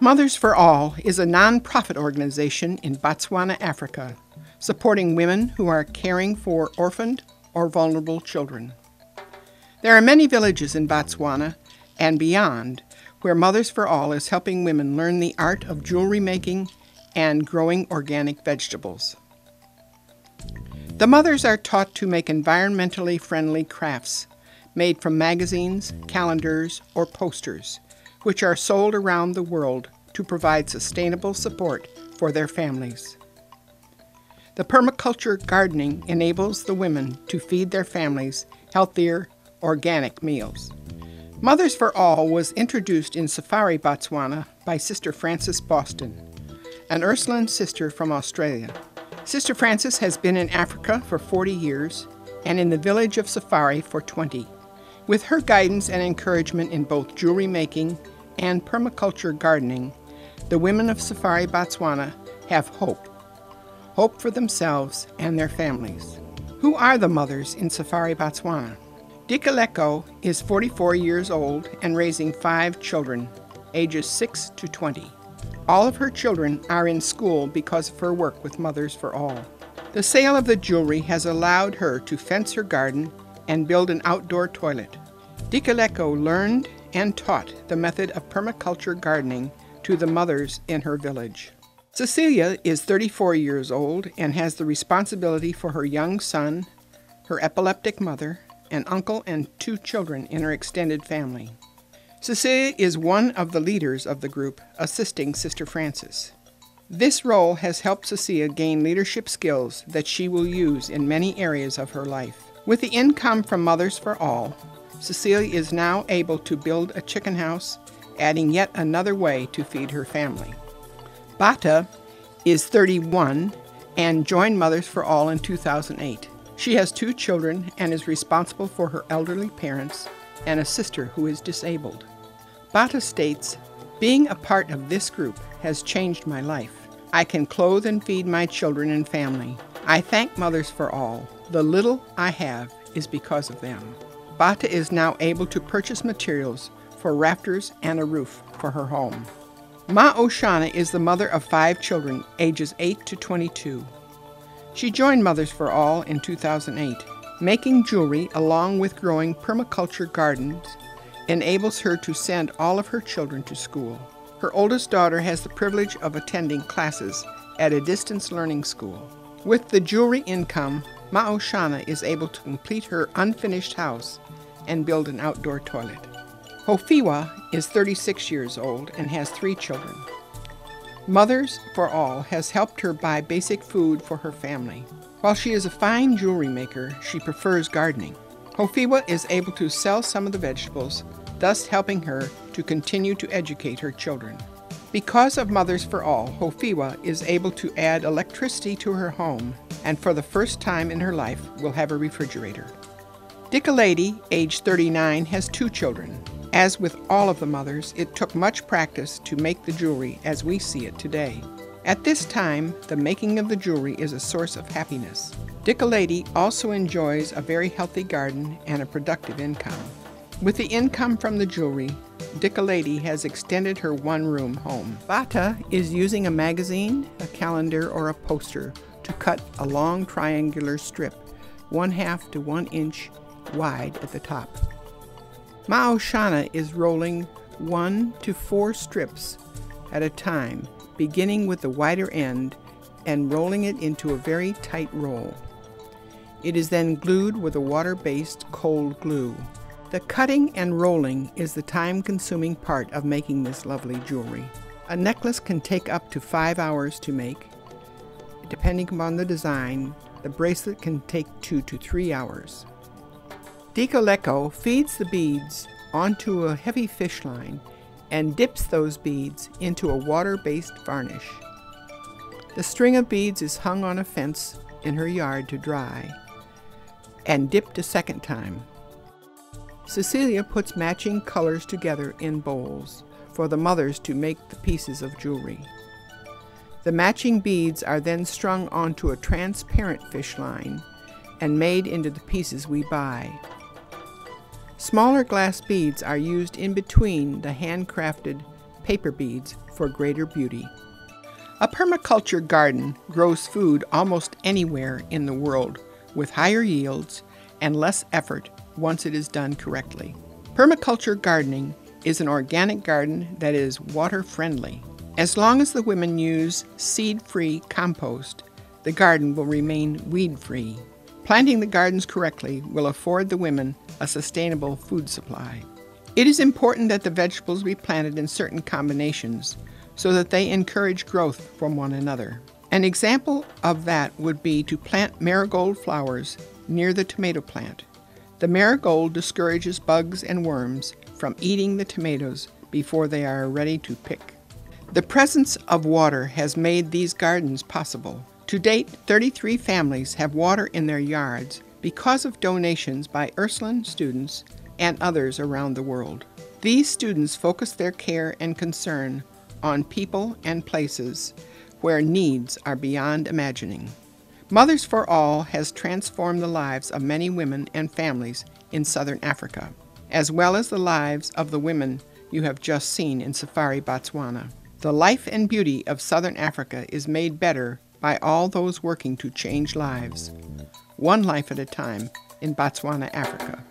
Mothers for All is a non-profit organization in Botswana, Africa, supporting women who are caring for orphaned or vulnerable children. There are many villages in Botswana and beyond where Mothers for All is helping women learn the art of jewelry making and growing organic vegetables. The mothers are taught to make environmentally friendly crafts made from magazines, calendars, or posters, which are sold around the world to provide sustainable support for their families. The permaculture gardening enables the women to feed their families healthier, organic meals. Mothers for All was introduced in Safari, Botswana by Sister Frances Boston, an Ursuline sister from Australia. Sister Frances has been in Africa for 40 years and in the village of Safari for 20. With her guidance and encouragement in both jewelry making and permaculture gardening, the women of Safari, Botswana have hope. Hope for themselves and their families. Who are the mothers in Safari, Botswana? Dikaleko is 44 years old and raising 5 children, ages 6 to 20. All of her children are in school because of her work with Mothers for All. The sale of the jewelry has allowed her to fence her garden and build an outdoor toilet. Dikeleko learned and taught the method of permaculture gardening to the mothers in her village. Cecilia is 34 years old and has the responsibility for her young son, her epileptic mother, an uncle, and 2 children in her extended family. Cecilia is one of the leaders of the group, assisting Sister Frances. This role has helped Cecilia gain leadership skills that she will use in many areas of her life. With the income from Mothers for All, Cecilia is now able to build a chicken house, adding yet another way to feed her family. Bata is 31 and joined Mothers for All in 2008. She has 2 children and is responsible for her elderly parents and a sister who is disabled. Bata states, "Being a part of this group has changed my life. I can clothe and feed my children and family. I thank Mothers for All. The little I have is because of them." Bata is now able to purchase materials for rafters and a roof for her home. Mmaoshana is the mother of 5 children, ages 8 to 22. She joined Mothers for All in 2008. Making jewelry along with growing permaculture gardens enables her to send all of her children to school. Her oldest daughter has the privilege of attending classes at a distance learning school. With the jewelry income, Mmaoshana is able to complete her unfinished house and build an outdoor toilet. Hofiwa is 36 years old and has 3 children. Mothers for All has helped her buy basic food for her family. While she is a fine jewelry maker, she prefers gardening. Hofiwa is able to sell some of the vegetables, thus helping her to continue to educate her children. Because of Mothers for All, Hofiwa is able to add electricity to her home and for the first time in her life will have a refrigerator. Dikeledi, age 39, has 2 children. As with all of the mothers, it took much practice to make the jewelry as we see it today. At this time, the making of the jewelry is a source of happiness. Dikeledi also enjoys a very healthy garden and a productive income. With the income from the jewelry, Dikeledi has extended her one-room home. Bata is using a magazine, a calendar, or a poster to cut a long triangular strip, 1/2 to 1 inch wide at the top. Mmaoshana is rolling 1 to 4 strips at a time, beginning with the wider end and rolling it into a very tight roll. It is then glued with a water-based cold glue. The cutting and rolling is the time-consuming part of making this lovely jewelry. A necklace can take up to 5 hours to make. Depending upon the design, the bracelet can take 2 to 3 hours. Dicoleco feeds the beads onto a heavy fish line and dips those beads into a water-based varnish. The string of beads is hung on a fence in her yard to dry and dipped a second time. Cecilia puts matching colors together in bowls for the mothers to make the pieces of jewelry. The matching beads are then strung onto a transparent fish line and made into the pieces we buy. Smaller glass beads are used in between the handcrafted paper beads for greater beauty. A permaculture garden grows food almost anywhere in the world with higher yields and less effort once it is done correctly. Permaculture gardening is an organic garden that is water-friendly. As long as the women use seed-free compost, the garden will remain weed-free. Planting the gardens correctly will afford the women a sustainable food supply. It is important that the vegetables be planted in certain combinations so that they encourage growth from one another. An example of that would be to plant marigold flowers near the tomato plant. The marigold discourages bugs and worms from eating the tomatoes before they are ready to pick. The presence of water has made these gardens possible. To date, 33 families have water in their yards because of donations by Ursuline students and others around the world. These students focus their care and concern on people and places where needs are beyond imagining. Mothers for All has transformed the lives of many women and families in Southern Africa, as well as the lives of the women you have just seen in Safari, Botswana. The life and beauty of Southern Africa is made better by all those working to change lives, one life at a time in Botswana, Africa.